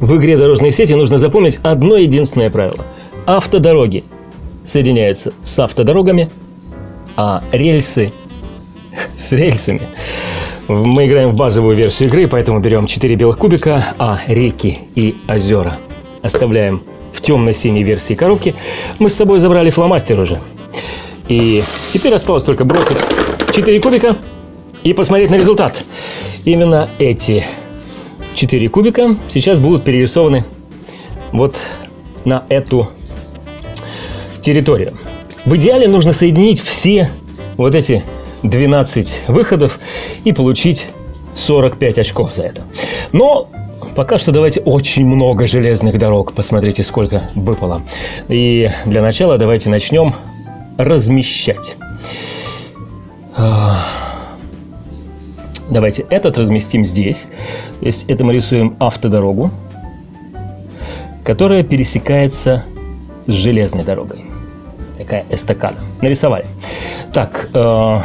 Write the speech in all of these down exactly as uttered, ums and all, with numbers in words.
В игре «Дорожные сети» нужно запомнить одно единственное правило. Автодороги соединяются с автодорогами, а рельсы с рельсами. Мы играем в базовую версию игры, поэтому берем четыре белых кубика, а реки и озера оставляем в темно-синей версии коробки. Мы с собой забрали фломастер уже. И теперь осталось только бросить четыре кубика и посмотреть на результат. Именно эти четыре кубика сейчас будут перерисованы вот на эту территорию. В идеале нужно соединить все вот эти двенадцать выходов и получить сорок пять очков за это. Но пока что давайте очень много железных дорог. Посмотрите, сколько выпало. И для начала давайте начнем размещать. Давайте этот разместим здесь. То есть это мы рисуем автодорогу, которая пересекается с железной дорогой. Такая эстакада. Нарисовали. Так, э,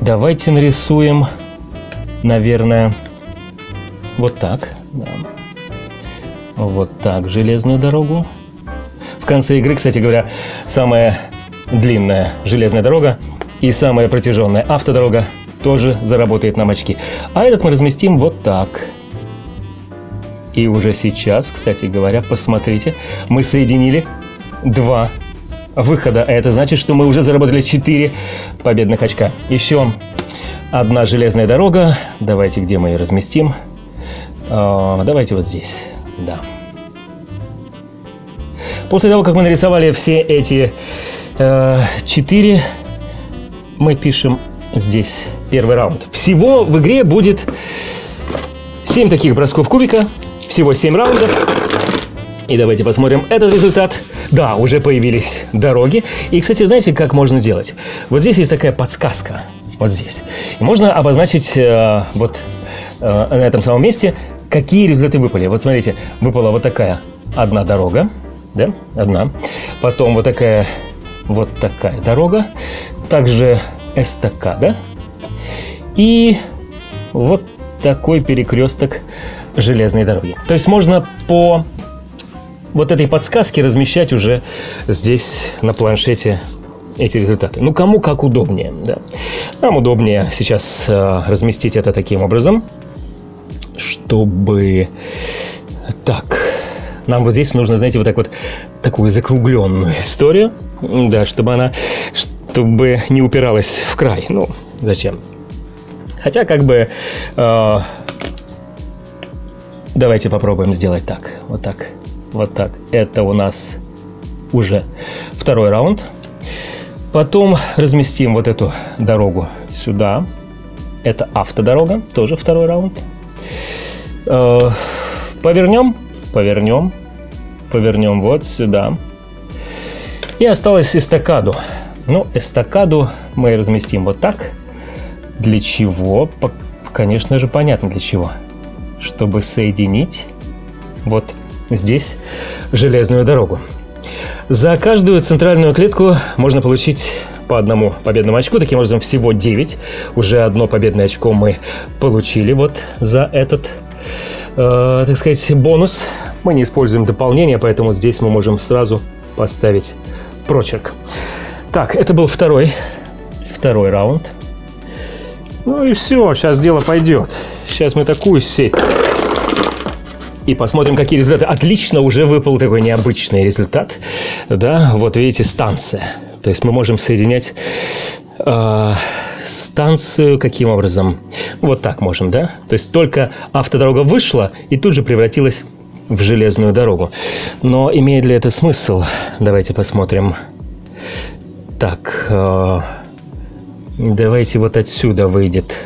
давайте нарисуем, наверное, вот так. Да. Вот так железную дорогу. В конце игры, кстати говоря, самая длинная железная дорога и самая протяженная автодорога тоже заработает нам очки. А этот мы разместим вот так. И уже сейчас, кстати говоря, посмотрите, мы соединили два выхода. Это значит, что мы уже заработали четыре победных очка. Еще одна железная дорога. Давайте, где мы ее разместим? Давайте вот здесь. Да. После того, как мы нарисовали все эти э, четыре, мы пишем здесь первый раунд. Всего в игре будет семь таких бросков кубика, всего семь раундов. И давайте посмотрим этот результат. Да, уже появились дороги. И, кстати, знаете, как можно делать? Вот здесь есть такая подсказка. Вот здесь. И можно обозначить э, вот э, на этом самом месте, какие результаты выпали. Вот смотрите, выпала вот такая одна дорога. Да? Одна. Потом вот такая, вот такая дорога. Также эстакада. И вот такой перекресток железной дороги. То есть можно по вот этой подсказке размещать уже здесь на планшете эти результаты. Ну, кому как удобнее. Да. Нам удобнее сейчас э, разместить это таким образом, чтобы... Так... Нам вот здесь нужно, знаете, вот так вот, такую закругленную историю, да, чтобы она, чтобы не упиралась в край. Ну, зачем? Хотя, как бы, э, давайте попробуем сделать так, вот так, вот так. Это у нас уже второй раунд. Потом разместим вот эту дорогу сюда. Это автодорога, тоже второй раунд. Э, повернем. Повернем, повернем вот сюда. И осталось эстакаду. Ну, эстакаду мы разместим вот так. Для чего? Конечно же, понятно для чего. Чтобы соединить вот здесь железную дорогу. За каждую центральную клетку можно получить по одному победному очку. Таким образом, всего девять. Уже одно победное очко мы получили вот за этот, э, так сказать, бонус. Мы не используем дополнение, поэтому здесь мы можем сразу поставить прочерк. Так, это был второй, второй раунд. Ну и все, сейчас дело пойдет. Сейчас мы такую сеть. И посмотрим, какие результаты. Отлично, уже выпал такой необычный результат. Да, вот видите, станция. То есть мы можем соединять э, станцию каким образом? Вот так можем, да? То есть только автодорога вышла и тут же превратилась в железную дорогу. Но имеет ли это смысл? Давайте посмотрим. Так, э, давайте вот отсюда выйдет.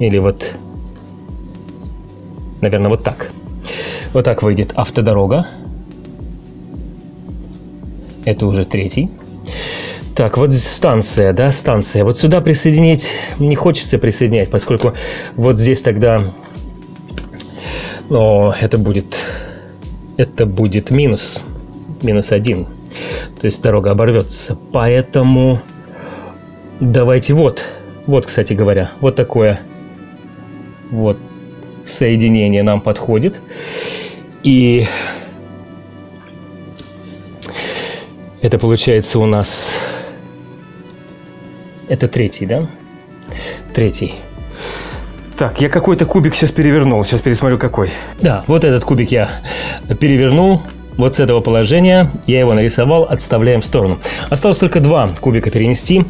Или вот, наверное, вот так. Вот так выйдет автодорога. Это уже третий. Так, вот станция, да, станция. Вот сюда присоединить не хочется присоединять, поскольку вот здесь тогда... Но это будет, это будет минус, минус один. То есть дорога оборвется. Поэтому давайте вот, вот, кстати говоря, вот такое, вот, соединение нам подходит. И это получается у нас... Это третий, да? Третий. Так, я какой-то кубик сейчас перевернул. Сейчас пересмотрю, какой. Да, вот этот кубик я перевернул. Вот с этого положения я его нарисовал. Отставляем в сторону. Осталось только два кубика перенести.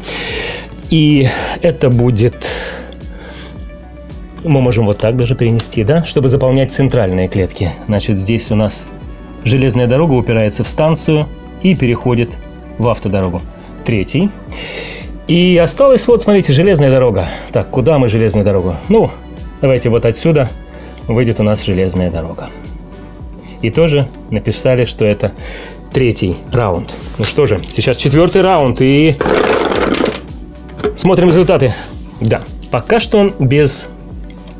И это будет... Мы можем вот так даже перенести, да? Чтобы заполнять центральные клетки. Значит, здесь у нас железная дорога упирается в станцию и переходит в автодорогу. Третий. И осталось, вот, смотрите, железная дорога. Так, куда мы железную дорогу? Ну, давайте вот отсюда выйдет у нас железная дорога. И тоже написали, что это третий раунд. Ну что же, сейчас четвертый раунд и смотрим результаты. Да, пока что он без...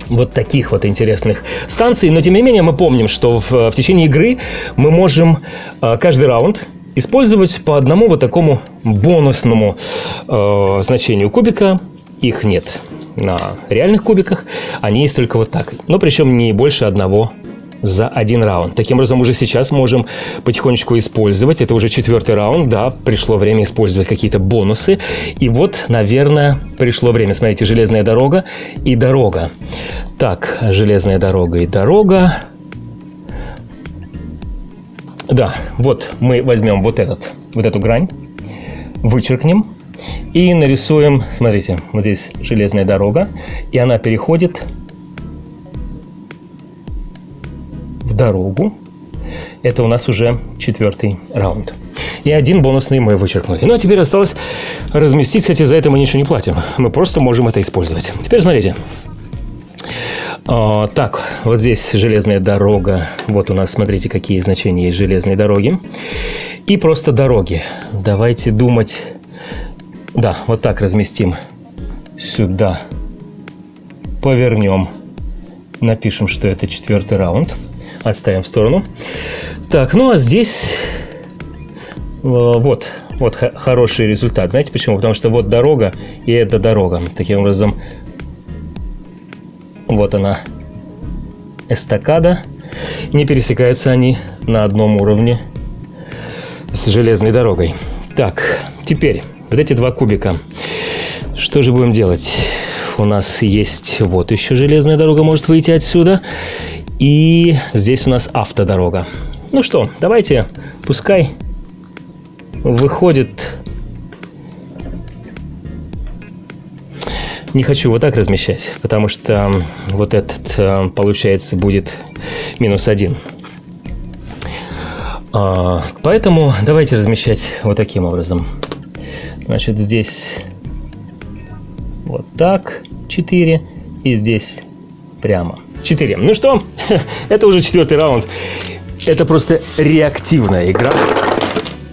вот таких вот интересных станций. Но, тем не менее, мы помним, что в, в течение игры мы можем э, каждый раунд использовать по одному вот такому бонусному э, значению кубика. Их нет на реальных кубиках. Они есть только вот так. Но причем не больше одного за один раунд. Таким образом, уже сейчас можем потихонечку использовать. Это уже четвертый раунд, да, пришло время использовать какие-то бонусы. И вот, наверное, пришло время. Смотрите, железная дорога и дорога. Так, железная дорога и дорога. Да, вот мы возьмем вот этот, вот эту грань, вычеркнем и нарисуем, смотрите, вот здесь железная дорога, и она переходит... дорогу. Это у нас уже четвертый раунд. И один бонусный мы вычеркнули. Ну а теперь осталось разместить, кстати, за это мы ничего не платим. Мы просто можем это использовать. Теперь смотрите. А, так, вот здесь железная дорога. Вот у нас, смотрите, какие значения есть железной дороги. И просто дороги. Давайте думать. Да, вот так разместим. Сюда. Повернем. Напишем, что это четвертый раунд. Отставим в сторону. Так, ну а здесь э, вот, вот хороший результат. Знаете почему? Потому что вот дорога, и это дорога. Таким образом, вот она, эстакада. Не пересекаются они на одном уровне с железной дорогой. Так, теперь вот эти два кубика. Что же будем делать? У нас есть вот еще железная дорога, может выйти отсюда. И здесь у нас автодорога. Ну что, давайте, пускай выходит... Не хочу вот так размещать, потому что вот этот, получается, будет минус один. Поэтому давайте размещать вот таким образом. Значит, здесь вот так, четыре, и здесь прямо. четыре. Ну что, это уже четвертый раунд. Это просто реактивная игра.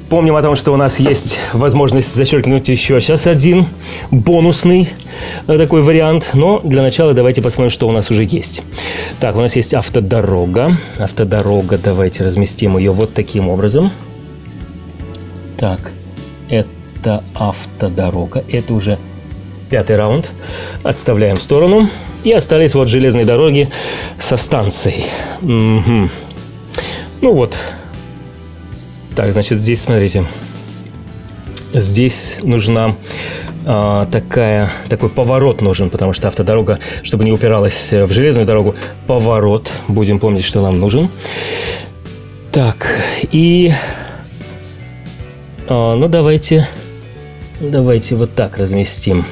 Помним о том, что у нас есть возможность зачеркнуть еще сейчас один бонусный такой вариант. Но для начала давайте посмотрим, что у нас уже есть. Так, у нас есть автодорога. Автодорога, давайте разместим ее вот таким образом. Так, это автодорога. Это уже пятый раунд. Отставляем в сторону. И остались вот железные дороги со станцией. Угу. Ну вот. Так, значит, здесь, смотрите. Здесь нужна э, такая, такой поворот нужен, потому что автодорога, чтобы не упиралась в железную дорогу, поворот. Будем помнить, что нам нужен. Так, и... Э, ну, давайте... Давайте вот так разместим.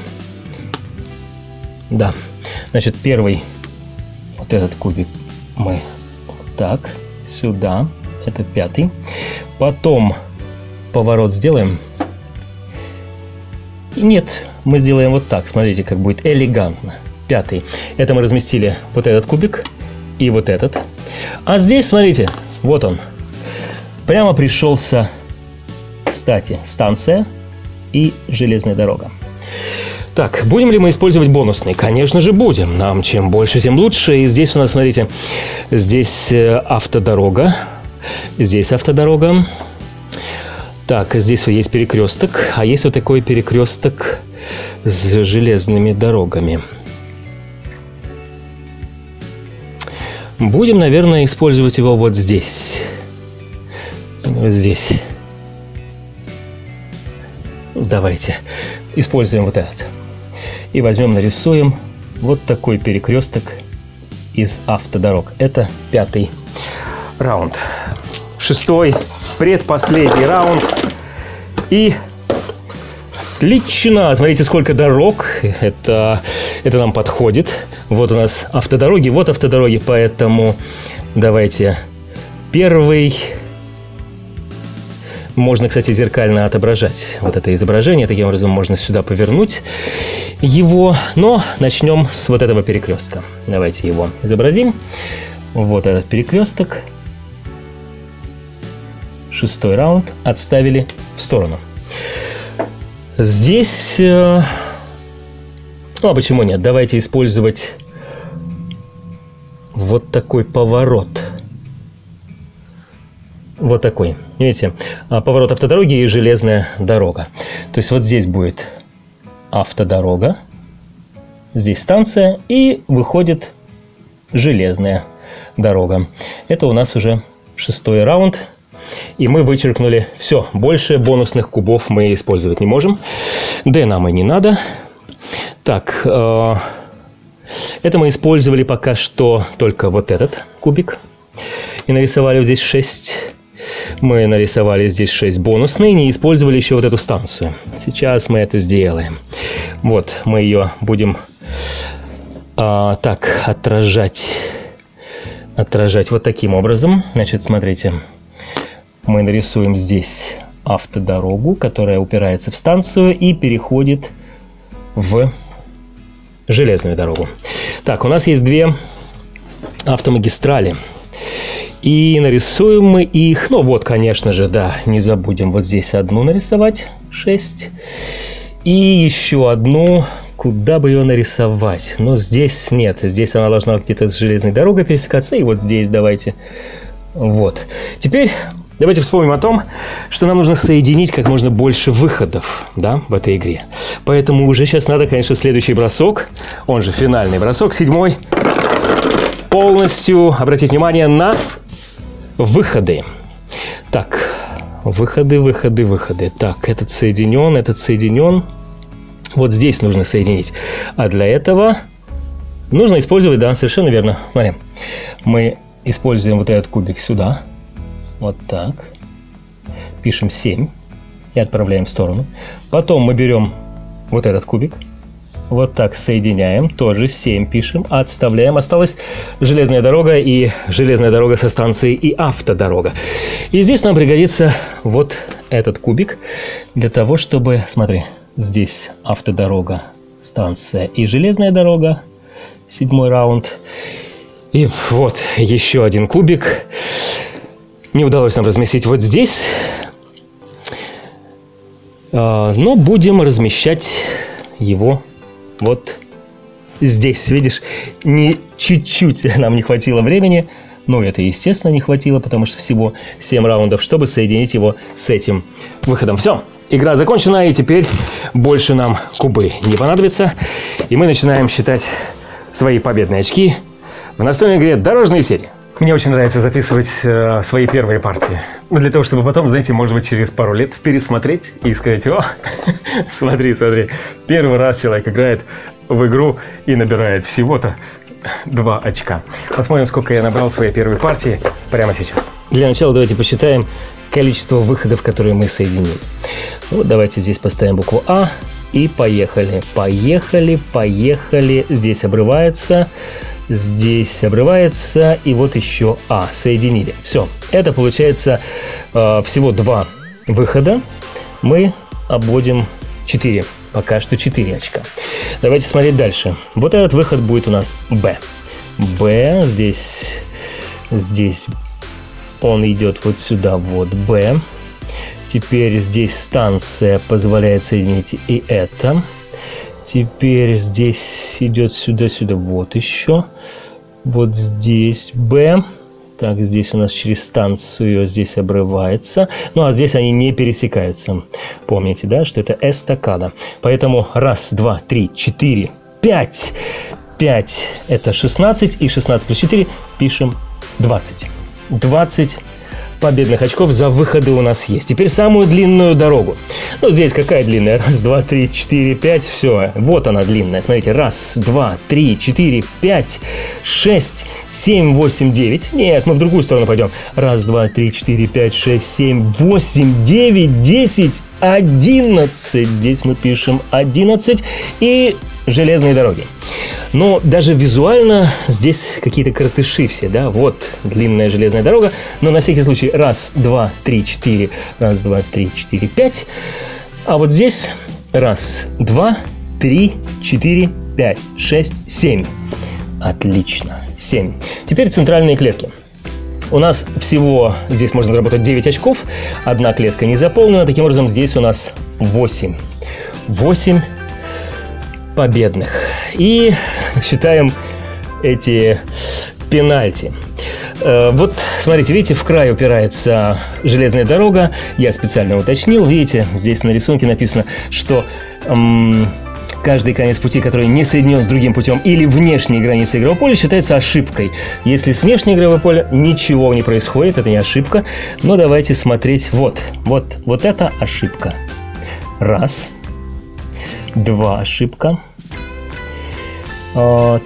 Да. Значит, первый вот этот кубик мы вот так сюда, это пятый. Потом поворот сделаем. И нет, мы сделаем вот так. Смотрите, как будет элегантно. Пятый. Это мы разместили вот этот кубик и вот этот. А здесь, смотрите, вот он. Прямо пришелся, кстати, станция и железная дорога. Так, будем ли мы использовать бонусный? Конечно же, будем. Нам чем больше, тем лучше. И здесь у нас, смотрите, здесь автодорога. Здесь автодорога. Так, здесь вот есть перекресток. А есть вот такой перекресток с железными дорогами. Будем, наверное, использовать его вот здесь. Вот здесь. Давайте используем вот этот. И возьмем, нарисуем вот такой перекресток из автодорог. Это пятый раунд. Шестой, предпоследний раунд. И отлично! Смотрите, сколько дорог. Это, это нам подходит. Вот у нас автодороги, вот автодороги. Поэтому давайте первый. Можно, кстати, зеркально отображать вот это изображение. Таким образом можно сюда повернуть его. Но начнем с вот этого перекрестка. Давайте его изобразим. Вот этот перекресток. Шестой раунд отставили в сторону. Здесь... Ну, а почему нет? Давайте использовать вот такой поворот. Вот такой. Видите? Поворот автодороги и железная дорога. То есть вот здесь будет автодорога. Здесь станция. И выходит железная дорога. Это у нас уже шестой раунд. И мы вычеркнули все. Больше бонусных кубов мы использовать не можем. Да нам и не надо. Так. Э, это мы использовали пока что только вот этот кубик. И нарисовали здесь шесть. Мы нарисовали здесь шесть бонусных. Не использовали еще вот эту станцию. Сейчас мы это сделаем. Вот. Мы ее будем э, так отражать. Отражать вот таким образом. Значит, смотрите. Мы нарисуем здесь автодорогу, которая упирается в станцию и переходит в железную дорогу. Так, у нас есть две автомагистрали. И нарисуем мы их... Ну вот, конечно же, да, не забудем вот здесь одну нарисовать. шесть. И еще одну... Куда бы ее нарисовать? Но здесь нет. Здесь она должна где-то с железной дорогой пересекаться. И вот здесь давайте... Вот. Теперь... Давайте вспомним о том, что нам нужно соединить как можно больше выходов, да, в этой игре. Поэтому уже сейчас надо, конечно, следующий бросок, он же финальный бросок, седьмой, полностью обратить внимание на выходы. Так, выходы, выходы, выходы. Так, этот соединен, этот соединен. Вот здесь нужно соединить. А для этого нужно использовать, да, совершенно верно. Смотри, мы используем вот этот кубик сюда. Вот так. Пишем семь и отправляем в сторону. Потом мы берем вот этот кубик. Вот так соединяем. Тоже семь пишем. Отставляем. Осталась железная дорога и железная дорога со станции и автодорога. И здесь нам пригодится вот этот кубик. Для того, чтобы... Смотри. Здесь автодорога, станция и железная дорога. Седьмой раунд. И вот еще один кубик. Не удалось нам разместить вот здесь, но будем размещать его вот здесь. Видишь, не чуть-чуть нам не хватило времени, но это, естественно, не хватило, потому что всего семь раундов, чтобы соединить его с этим выходом. Все, игра закончена, и теперь больше нам кубы не понадобится. И мы начинаем считать свои победные очки в настольной игре «Дорожные сети». Мне очень нравится записывать э, свои первые партии. Для того, чтобы потом, знаете, может быть, через пару лет пересмотреть и сказать: о, смотри, смотри, первый раз человек играет в игру и набирает всего-то два очка. Посмотрим, сколько я набрал в своей первой партии прямо сейчас. Для начала давайте посчитаем количество выходов, которые мы соединили. Вот давайте здесь поставим букву А и поехали. Поехали, поехали. Здесь обрывается... Здесь обрывается, и вот еще А. Соединили. Все. Это получается э, всего два выхода. Мы обводим четыре. Пока что четыре очка. Давайте смотреть дальше. Вот этот выход будет у нас Б. Б здесь. Здесь он идет вот сюда. Вот Б. Теперь здесь станция позволяет соединить и это. Теперь здесь идет сюда-сюда, вот еще. Вот здесь Б. Так, здесь у нас через станцию здесь обрывается. Ну, а здесь они не пересекаются. Помните, да, что это эстакада. Поэтому раз, два, три, четыре, пять. пять это шестнадцать, и шестнадцать плюс четыре пишем двадцать. двадцать победных очков за выходы у нас есть. Теперь самую длинную дорогу. Ну, здесь какая длинная? Раз, два, три, четыре, пять. Все, вот она длинная. Смотрите, раз, два, три, четыре, пять, шесть, семь, восемь, девять. Нет, мы в другую сторону пойдем. Раз, два, три, четыре, пять, шесть, семь, восемь, девять, десять, одиннадцать. Здесь мы пишем одиннадцать. И железные дороги. Но даже визуально здесь какие-то коротыши все, да, вот длинная железная дорога, но на всякий случай раз, два, три, четыре, раз, два, три, четыре, пять, а вот здесь раз, два, три, четыре, пять, шесть, семь, отлично, семь. Теперь центральные клетки. У нас всего здесь можно заработать девять очков, одна клетка не заполнена, таким образом здесь у нас восемь, восемь победных. И считаем эти пенальти. Вот, смотрите, видите, в край упирается железная дорога. Я специально уточнил. Видите, здесь на рисунке написано, что эм, каждый конец пути, который не соединен с другим путем или внешней границей игрового поля, считается ошибкой. Если с внешней игрового поля ничего не происходит, это не ошибка. Но давайте смотреть. Вот, вот, вот это ошибка. Раз. Два ошибка.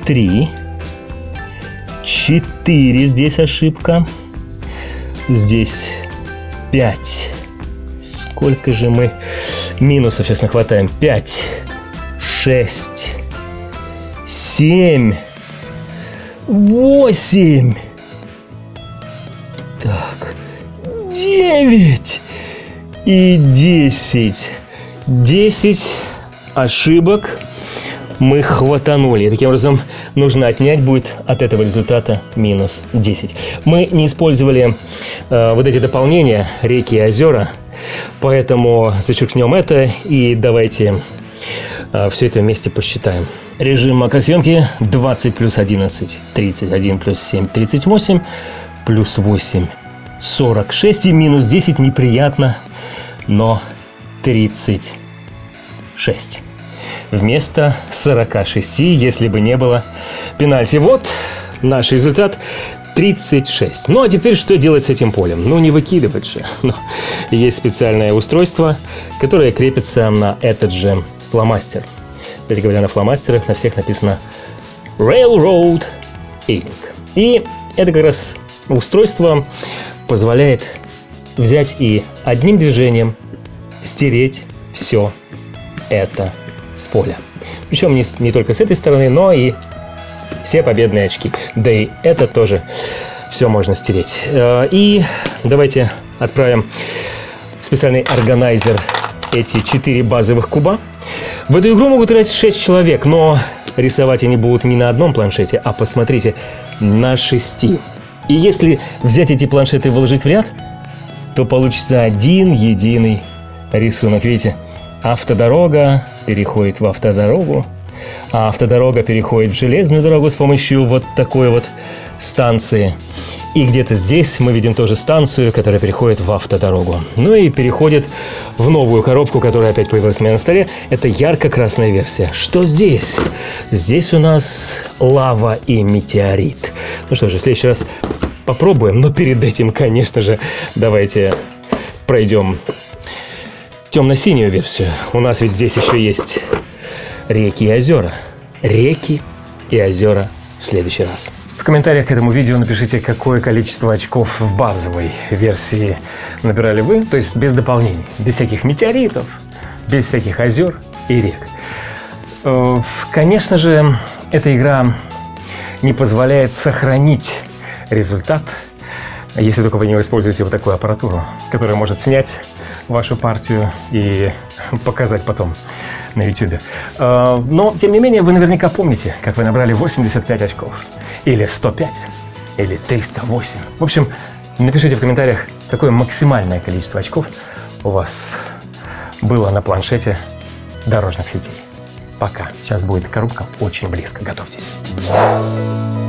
Три, четыре, здесь ошибка, здесь пять, сколько же мы минусов сейчас нахватаем, пять, шесть, семь, восемь, так, девять и десять, десять ошибок мы хватанули. Таким образом, нужно отнять будет от этого результата минус десять. Мы не использовали э, вот эти дополнения, реки и озера, поэтому зачеркнем это и давайте э, все это вместе посчитаем. Режим макросъемки: двадцать плюс одиннадцать, тридцать один плюс семь, тридцать восемь, плюс восемь, сорок шесть, и минус десять неприятно, но тридцать шесть. Вместо сорока шести, если бы не было пенальти. Вот наш результат тридцать шесть. Ну а теперь что делать с этим полем? Ну не выкидывать же. Но есть специальное устройство, которое крепится на этот же фломастер. Кстати говоря, на фломастерах на всех написано Railroad Ink. И это как раз устройство позволяет взять и одним движением стереть все это с поля. Причем не, не только с этой стороны, но и все победные очки. Да и это тоже все можно стереть. И давайте отправим в специальный органайзер эти четыре базовых куба. В эту игру могут играть шесть человек, но рисовать они будут не на одном планшете, а, посмотрите, на шести. И если взять эти планшеты и выложить в ряд, то получится один единый рисунок. Видите? Автодорога переходит в автодорогу, а автодорога переходит в железную дорогу с помощью вот такой вот станции. И где-то здесь мы видим тоже станцию, которая переходит в автодорогу. Ну и переходит в новую коробку, которая опять появилась у меня на столе. Это ярко-красная версия. Что здесь? Здесь у нас лава и метеорит. Ну что же, в следующий раз попробуем. Но перед этим, конечно же, давайте пройдем темно-синюю версию. У нас ведь здесь еще есть реки и озера. Реки и озера в следующий раз. В комментариях к этому видео напишите, какое количество очков в базовой версии набирали вы, то есть без дополнений, без всяких метеоритов, без всяких озер и рек. Конечно же, эта игра не позволяет сохранить результат, если только вы не используете вот такую аппаратуру, которая может снять вашу партию и показать потом на YouTube. Но, тем не менее, вы наверняка помните, как вы набрали восемьдесят пять очков. Или сто пять, или триста восемь. В общем, напишите в комментариях, какое максимальное количество очков у вас было на планшете дорожных сетей. Пока. Сейчас будет коробка очень близко. Готовьтесь.